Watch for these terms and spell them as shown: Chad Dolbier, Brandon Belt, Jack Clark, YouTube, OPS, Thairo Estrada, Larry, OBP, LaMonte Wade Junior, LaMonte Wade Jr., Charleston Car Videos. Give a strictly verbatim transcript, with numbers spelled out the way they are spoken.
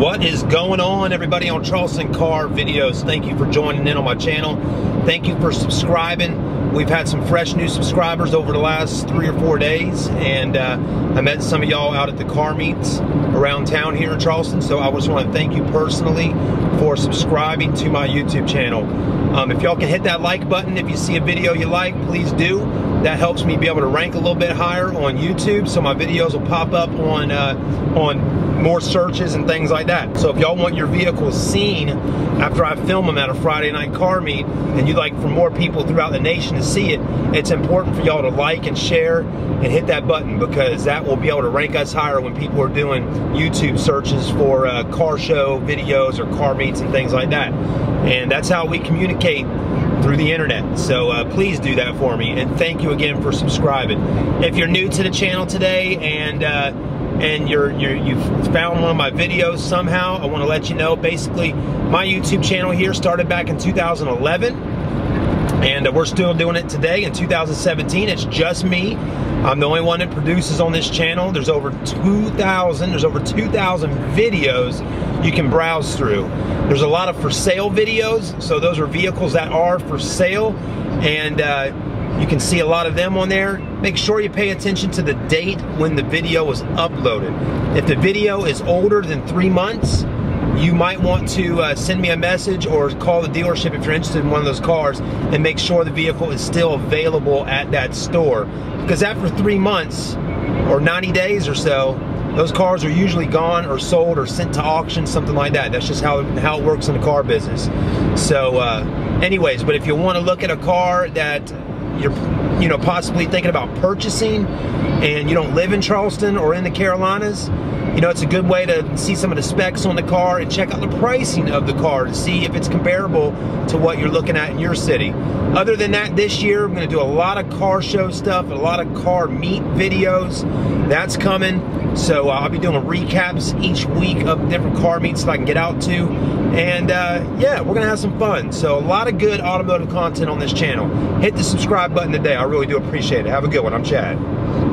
What is going on, everybody, on Charleston Car Videos? Thank you for joining in on my channel. Thank you for subscribing. We've had some fresh new subscribers over the last three or four days, and uh, I met some of y'all out at the car meets around town here in Charleston, so I just want to thank you personally for subscribing to my YouTube channel. Um, if y'all can hit that like button if you see a video you like, please do. That helps me be able to rank a little bit higher on YouTube, so my videos will pop up on uh, on more searches and things like that. So if y'all want your vehicles seen after I film them at a Friday night car meet, and you'd like for more people throughout the nation to see it, it's important for y'all to like and share and hit that button, because that will be able to rank us higher when people are doing YouTube searches for uh, car show videos or car meets and things like that. And that's how we communicate through the internet, so uh, please do that for me, and thank you again for subscribing. If you're new to the channel today and uh, and you're, you're you've found one of my videos somehow, I want to let you know, basically my YouTube channel here started back in two thousand eleven, and uh, we're still doing it today in two thousand seventeen. It's just me. I'm the only one that produces on this channel. There's over two thousand. There's over two thousand videos you can browse through. There's a lot of for sale videos, so those are vehicles that are for sale, and uh, you can see a lot of them on there. Make sure you pay attention to the date when the video was uploaded. If the video is older than three months, you might want to uh, send me a message or call the dealership if you're interested in one of those cars, and make sure the vehicle is still available at that store, because after three months or ninety days or so, those cars are usually gone or sold or sent to auction, something like that. That's just how, how it works in the car business. So uh, anyways, but if you want to look at a car that you're you know, possibly thinking about purchasing, and you don't live in Charleston or in the Carolinas, you know, it's a good way to see some of the specs on the car and check out the pricing of the car to see if it's comparable to what you're looking at in your city. Other than that, this year I'm going to do a lot of car show stuff, a lot of car meet videos. That's coming. So uh, I'll be doing recaps each week of different car meets that I can get out to. And uh, yeah, we're going to have some fun. So a lot of good automotive content on this channel. Hit the subscribe button today. I really do appreciate it. Have a good one. I'm Chad.